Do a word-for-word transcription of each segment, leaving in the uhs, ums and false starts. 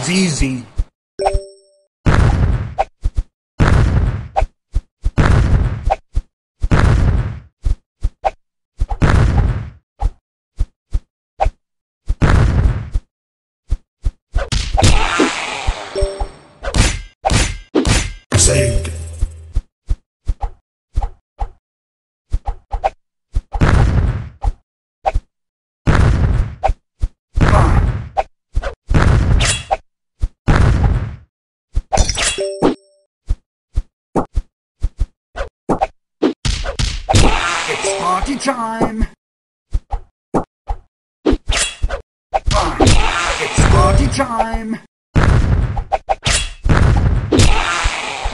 was easy. Saved. It's party time. It's party time.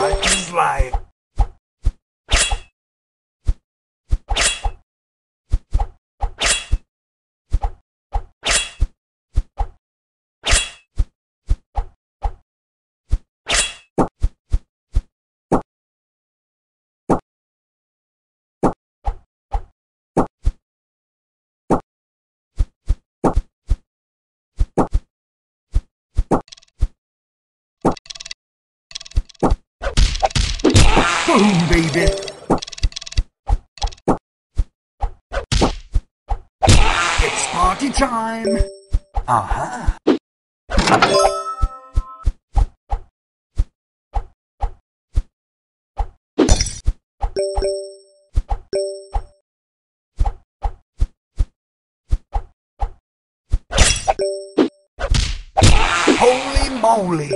Life is life. Boom, baby! It's party time! Aha! Holy moly!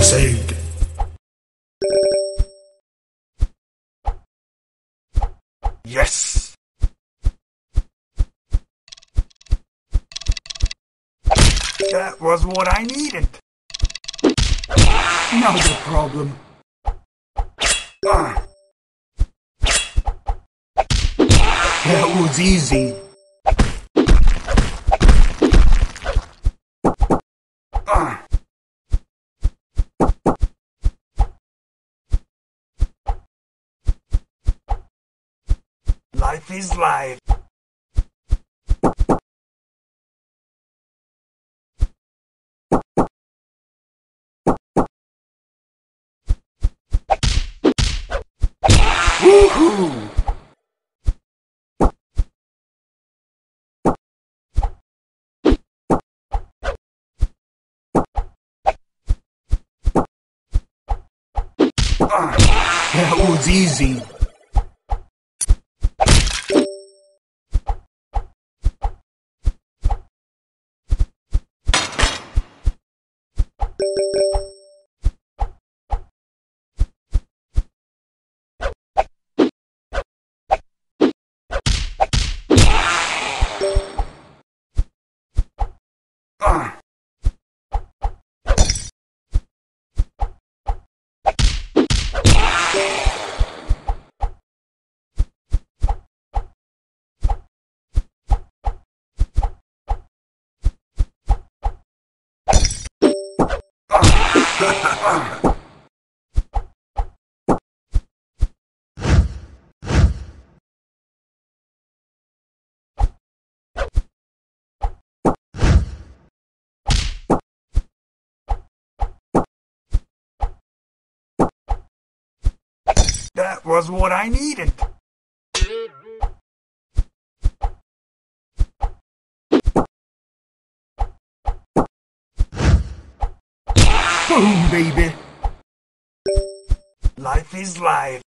Saved. Yes. That was what I needed. Not a problem. That was easy. Life is life. Woohoo! Ah, that was easy. That was what I needed. Boom, baby. Life is life.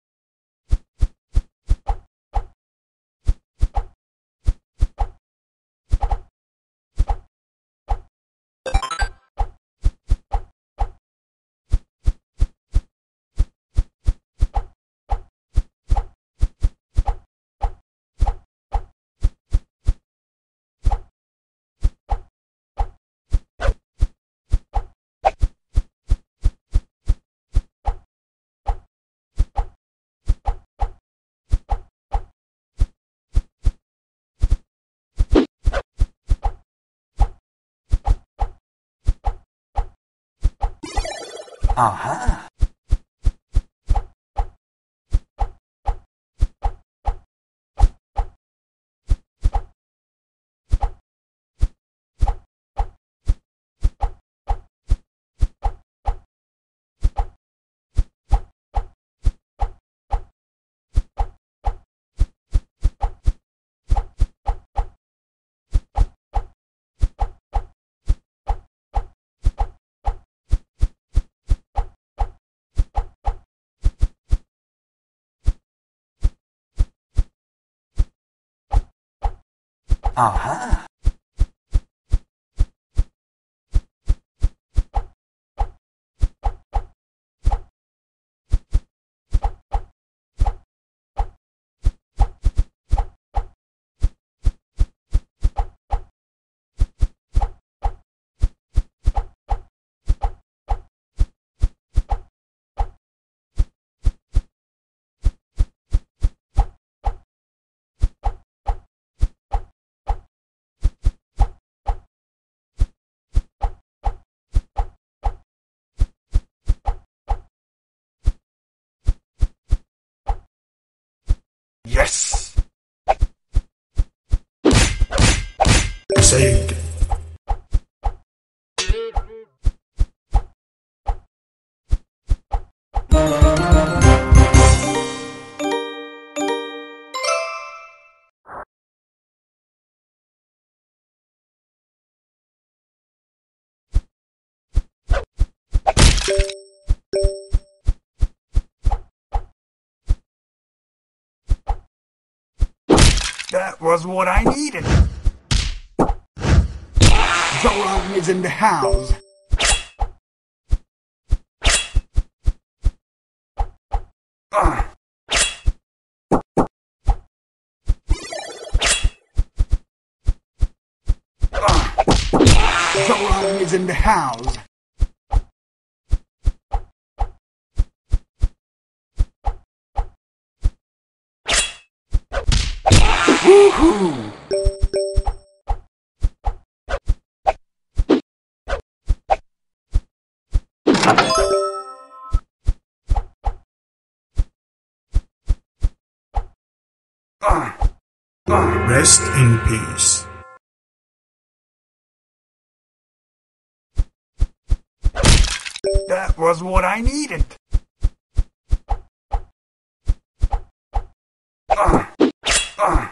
Aha! Aha! Yes! Saved. That was what I needed! Xolan is in the house! Ugh. Ugh. Xolan is in the house! Woohoo! Ah. Ah. Rest in peace. That was what I needed. Ah. Ah.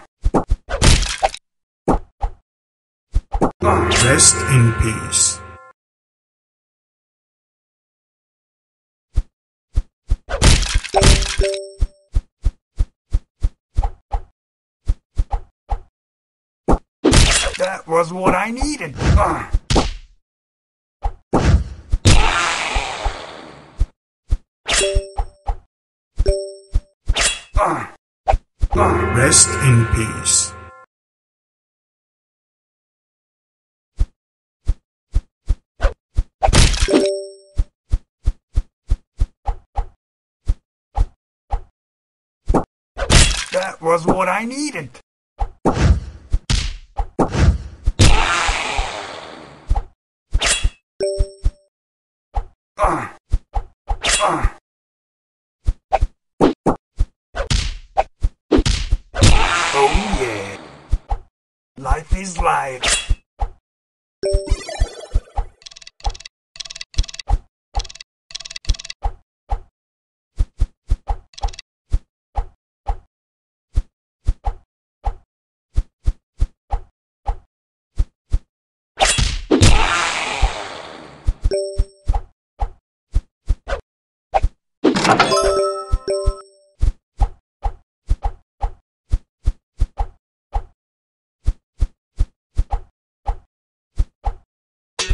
Rest in peace. That was what I needed. Ah. Ah. Ah. Rest in peace. That was what I needed. Ah. Ah. Oh yeah. Life is life.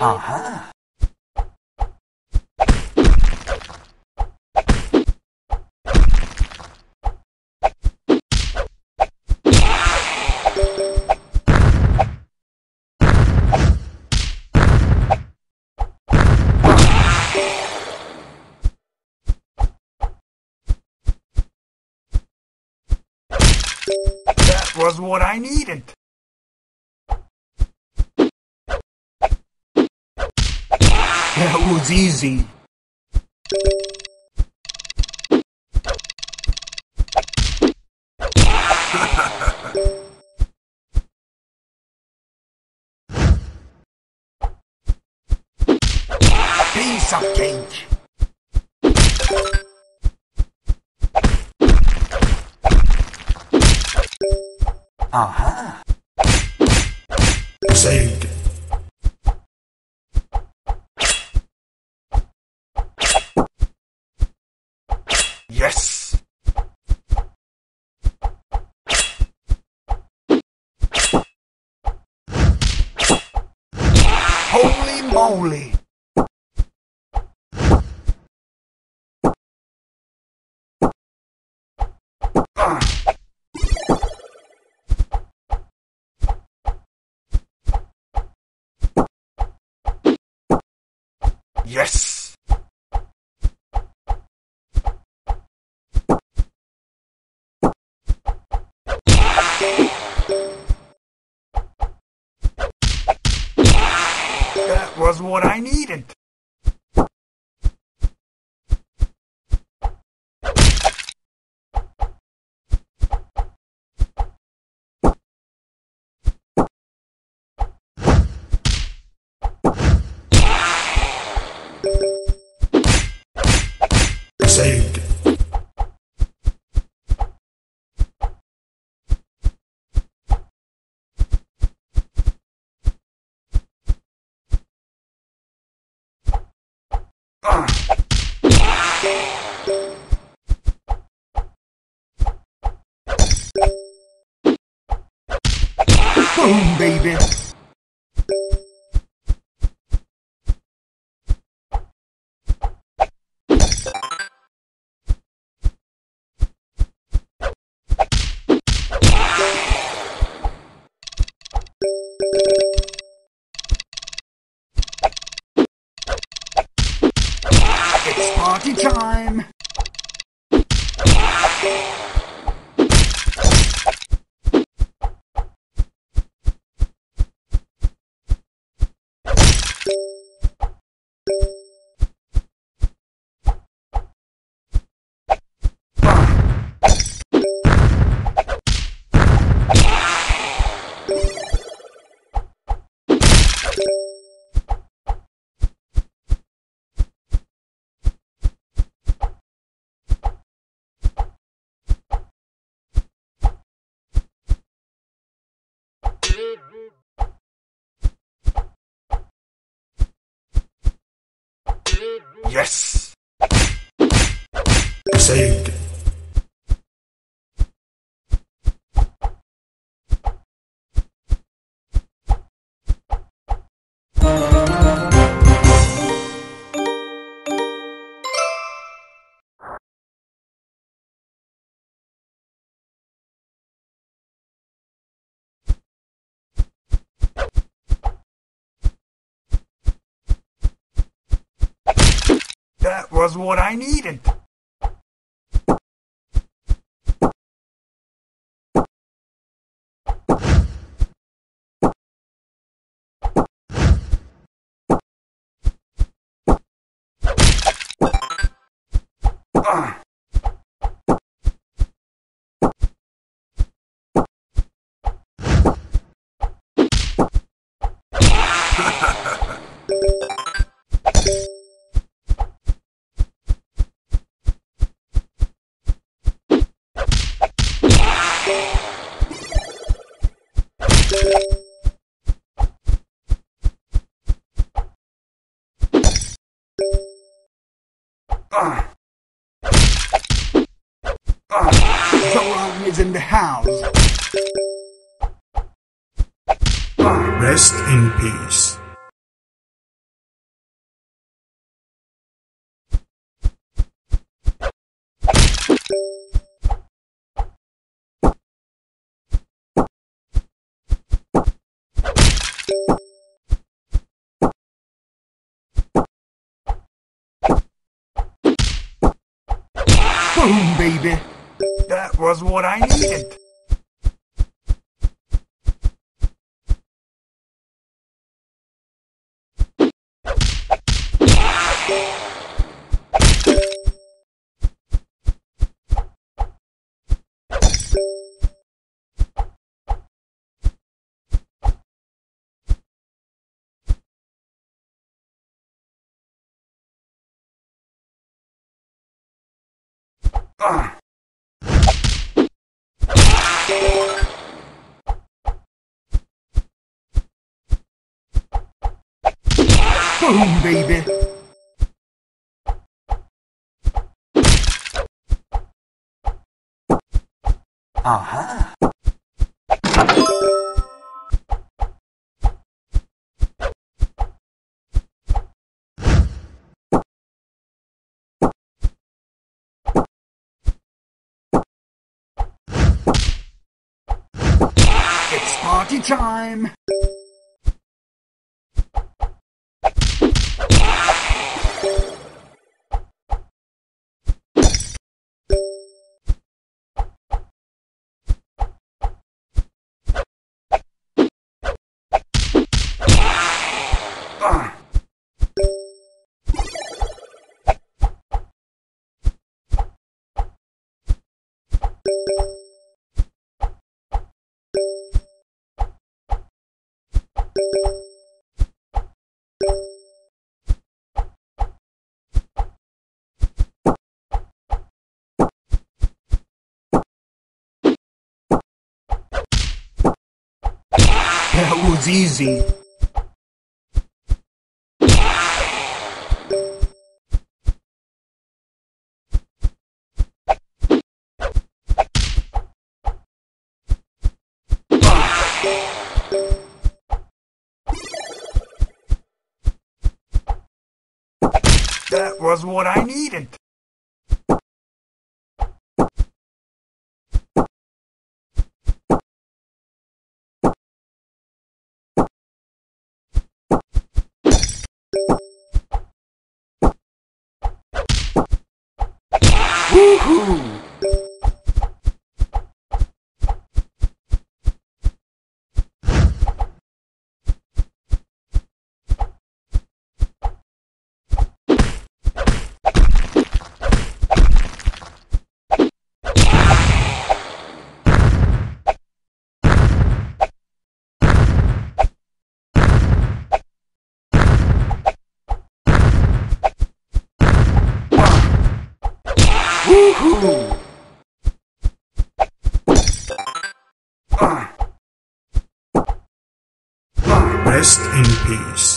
Aha! That was what I needed. That was easy. piece of cake. Aha. Saved. Yes. Holy moly. Yes! That was what I needed! Saved. Uh. Boom, baby. It's party time! Yes! Saved. That was what I needed. Uh. Uh. Uh. Xolan is in the house. Uh. Rest in peace. Boom, baby. That was what I needed. Ah! Boom, baby! Aha! It's party time! That was easy. That was what I needed. Woohoo! Woohoo! Uh. Uh. Rest in peace.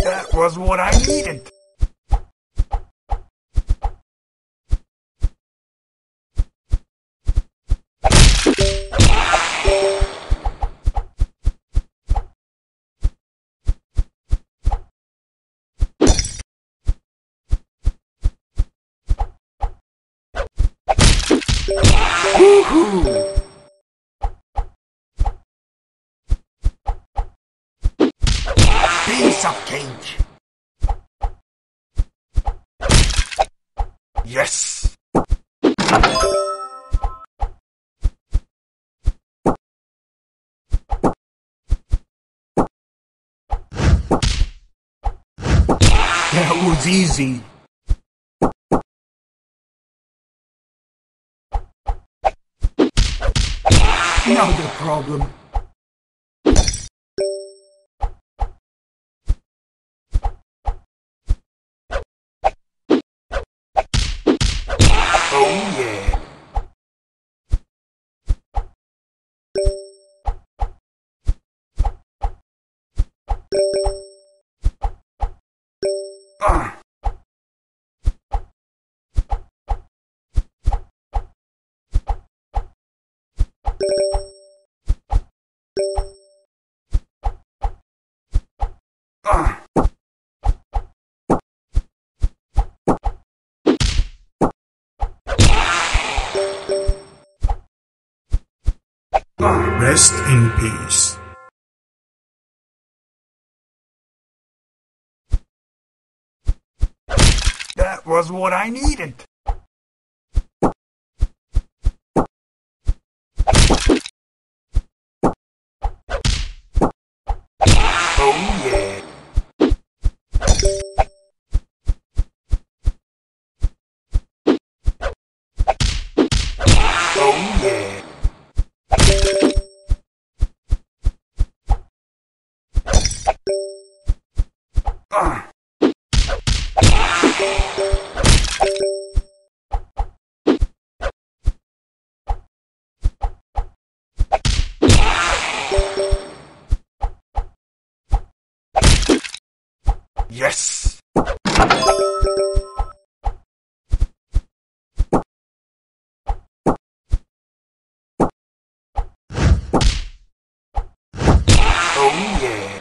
That was what I needed. Woohoo! Piece of cake. Yes. That was easy. Another problem. Uh. Uh. Uh. Rest in peace. That was what I needed. Oh yeah. Yes! Oh yeah!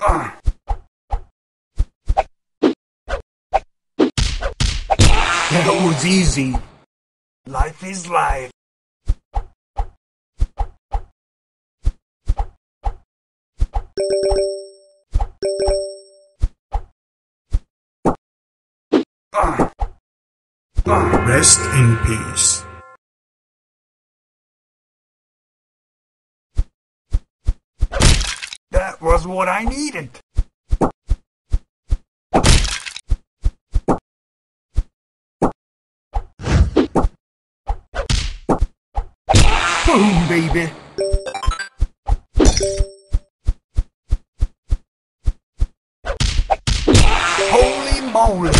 Uh. That was easy! Life is life. Uh, uh, rest in peace. That was what I needed. Boom, baby! Holy moly!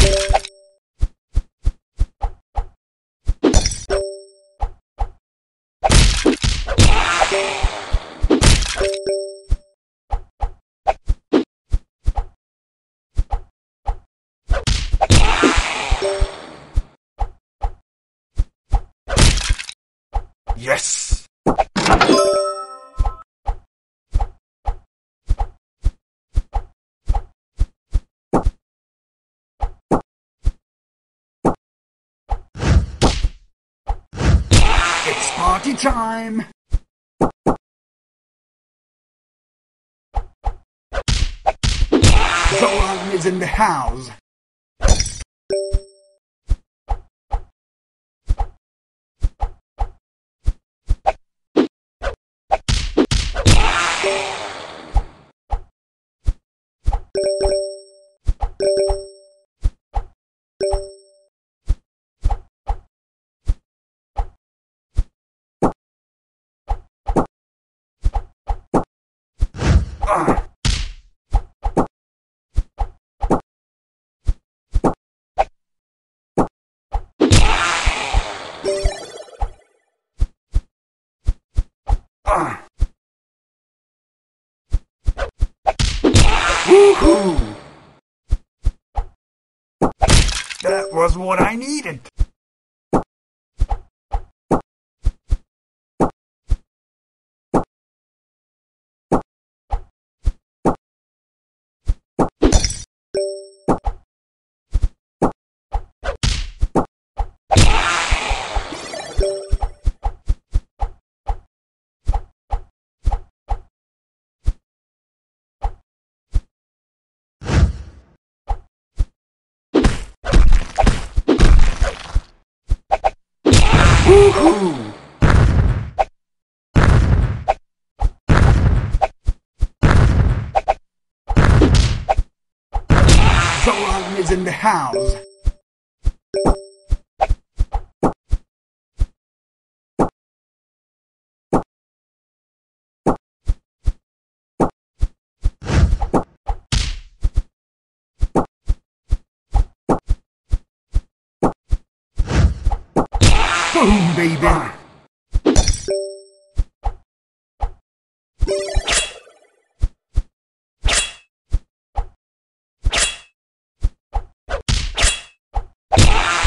Yes! It's party time! Xolan is in the house! Uh. Uh. Woohoo! That was what I needed. Woohoo! Xolan is in the house! Boom, baby! Uh.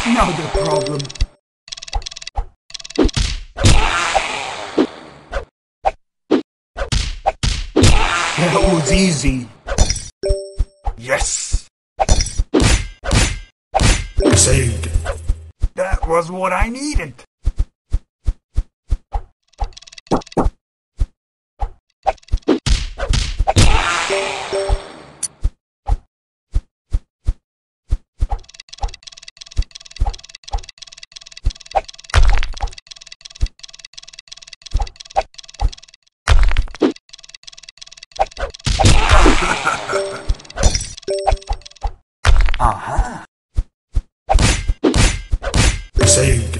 Another problem. That was easy. Yes! Saved. That was what I needed. Uh-huh. Let's aid.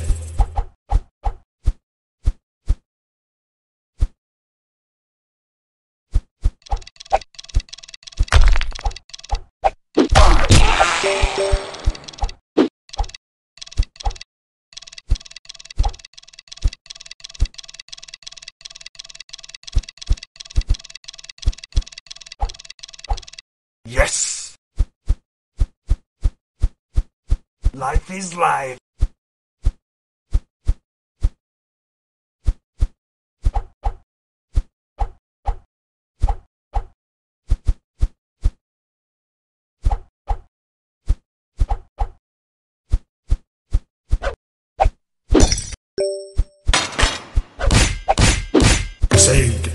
Yes! Life is life! Saved!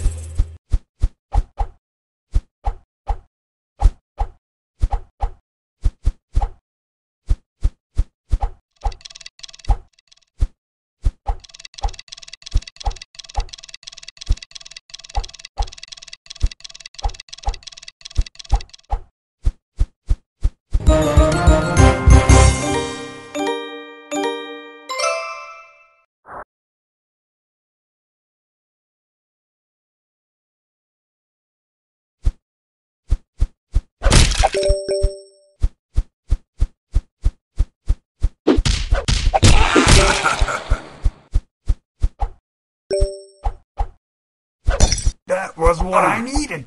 That was what I needed.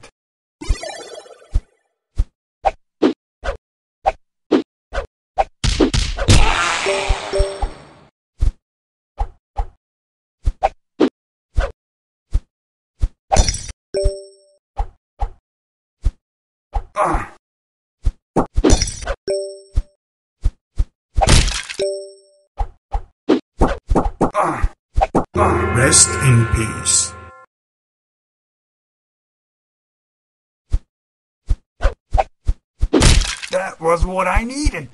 Uh. Uh. Uh. Rest in peace. That was what I needed.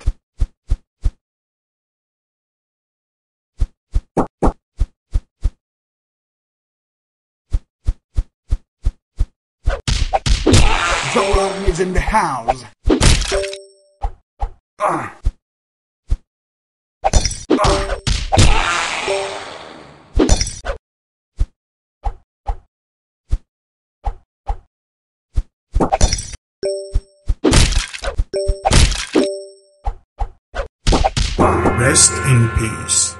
Xolan is in the house. Uh. Uh. Rest in peace.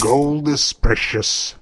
Gold is precious.